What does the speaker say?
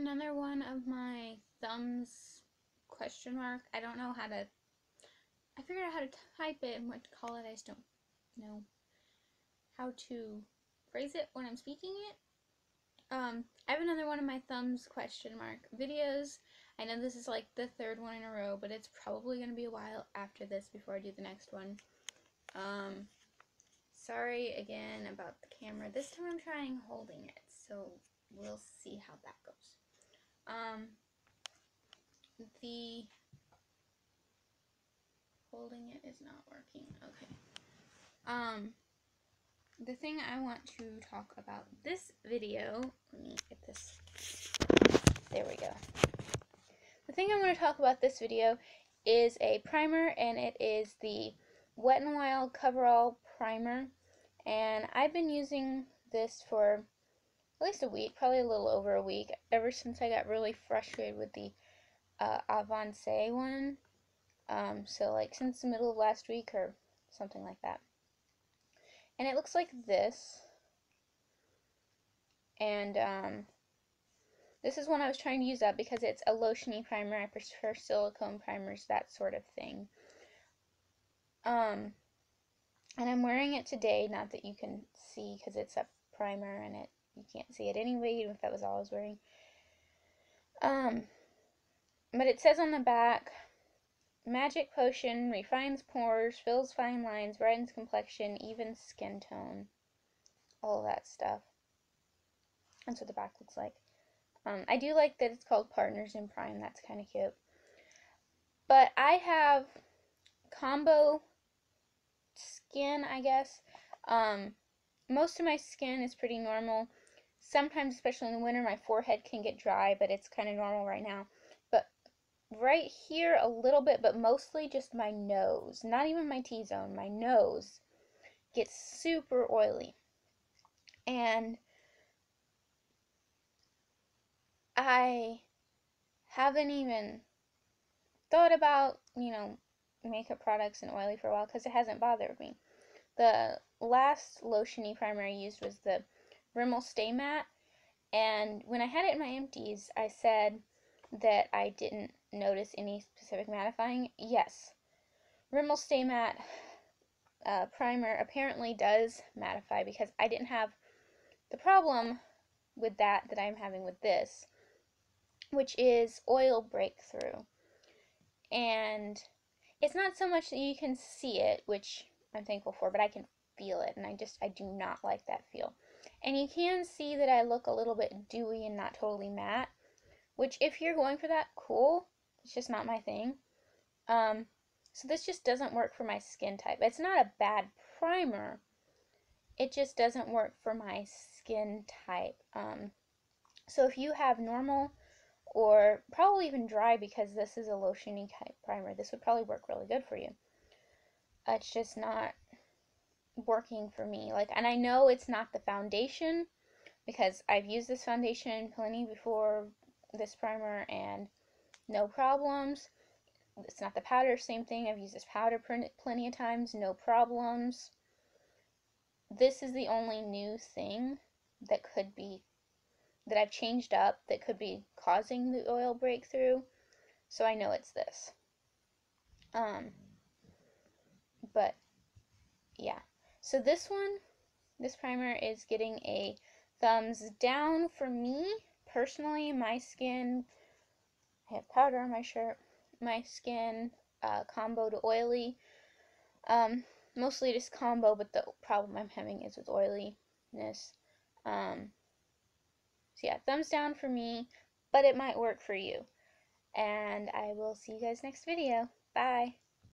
another one of my thumbs question mark. I don't know how to, I figured out how to type it and what to call it. I just don't know how to phrase it when I'm speaking it. I have another one of my thumbs question mark videos. I know this is like the third one in a row, but it's probably going to be a while after this before I do the next one. Sorry again about the camera. This time I'm trying holding it, so we'll see how that goes. The holding it is not working. Okay. The thing I want to talk about this video, let me get this, there we go. The thing I want to talk about this video is a primer, and it is the Wet n Wild Coverall Primer, and I've been using this for at least a week, probably a little over a week, ever since I got really frustrated with the Avance one, so like since the middle of last week or something like that. And it looks like this, and this is one I was trying to use up because it's a lotiony primer. I prefer silicone primers, that sort of thing. And I'm wearing it today, not that you can see because it's a primer and it, you can't see it anyway, even if that was all I was wearing. But it says on the back, magic potion, refines pores, fills fine lines, brightens complexion, even skin tone. All that stuff. That's what the back looks like. I do like that it's called Partners in Prime. That's kind of cute. But I have combo skin, I guess. Most of my skin is pretty normal. Sometimes, especially in the winter, my forehead can get dry, but it's kind of normal right now. Right here a little bit, but mostly just my nose, not even my T-zone, my nose gets super oily. And I haven't even thought about, you know, makeup products and oily for a while because it hasn't bothered me. The last lotiony primer I used was the Rimmel Stay Matte, and when I had it in my empties, I said that I didn't notice any specific mattifying. Yes, Rimmel Stay Matte primer apparently does mattify, because I didn't have the problem with that I'm having with this, which is oil breakthrough. And it's not so much that you can see it, which I'm thankful for, but I can feel it, and I do not like that feel. And you can see that I look a little bit dewy and not totally matte, which, if you're going for that, cool. It's just not my thing. So this just doesn't work for my skin type. It's not a bad primer. It just doesn't work for my skin type. So if you have normal or probably even dry, because this is a lotiony type primer, this would probably work really good for you. It's just not working for me. Like, and I know it's not the foundation, because I've used this foundation plenty before this primer and no problems. It's not the powder, same thing. I've used this powder plenty of times, no problems. This is the only new thing that could be, that I've changed up, that could be causing the oil breakthrough, so I know it's this. But yeah, so this one, this primer is getting a thumbs down for me. Personally, my skin, I have powder on my shirt, my skin combo to oily, mostly just combo, but the problem I'm having is with oiliness. So yeah, thumbs down for me, but it might work for you. And I will see you guys next video. Bye!